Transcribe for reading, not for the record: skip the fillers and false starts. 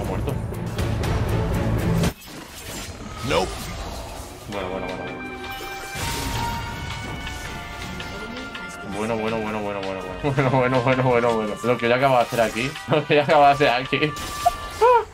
¿Ha muerto? No. Bueno. Lo que yo acabo de hacer aquí.